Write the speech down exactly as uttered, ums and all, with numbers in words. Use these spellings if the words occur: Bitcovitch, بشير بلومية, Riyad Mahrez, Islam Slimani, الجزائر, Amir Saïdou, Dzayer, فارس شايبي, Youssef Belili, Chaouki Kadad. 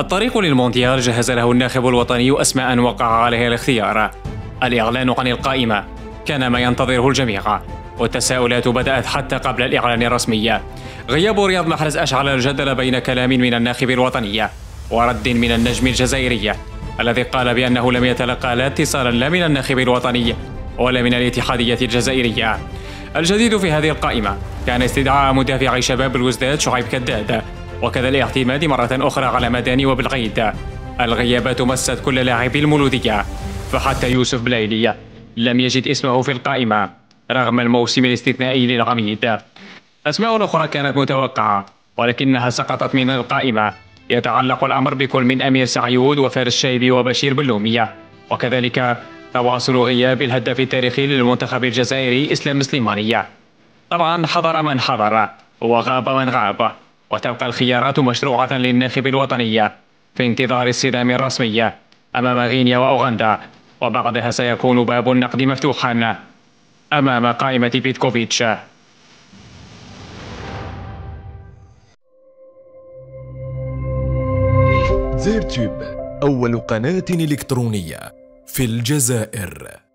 الطريق للمونديال جهز له الناخب الوطني أسماء وقع عليها الاختيار. الإعلان عن القائمة كان ما ينتظره الجميع، والتساؤلات بدأت حتى قبل الإعلان الرسمي. غياب رياض محرز أشعل الجدل بين كلام من الناخب الوطني ورد من النجم الجزائري الذي قال بأنه لم يتلقى لا اتصالا لا من الناخب الوطني ولا من الاتحادية الجزائرية. الجديد في هذه القائمة كان استدعاء مدافع شباب الوزداد شعيب كداد، وكذا الاعتماد مرة أخرى على مداني وبالقيد. الغيابات مست كل لاعبي المولودية، فحتى يوسف بليلي لم يجد اسمه في القائمة رغم الموسم الاستثنائي للعميد. أسماء أخرى كانت متوقعة ولكنها سقطت من القائمة. يتعلق الأمر بكل من أمير سعيود وفارس شايبي وبشير بلومية، وكذلك تواصل غياب الهداف التاريخي للمنتخب الجزائري إسلام سليماني. طبعا حضر من حضر وغاب من غاب، وتبقى الخيارات مشروعة للناخب الوطني في انتظار الصدام الرسمي أمام غينيا وأوغندا، وبعدها سيكون باب النقد مفتوحا أمام قائمة بيتكوفيتش. دزاير تيوب، أول قناة إلكترونية في الجزائر.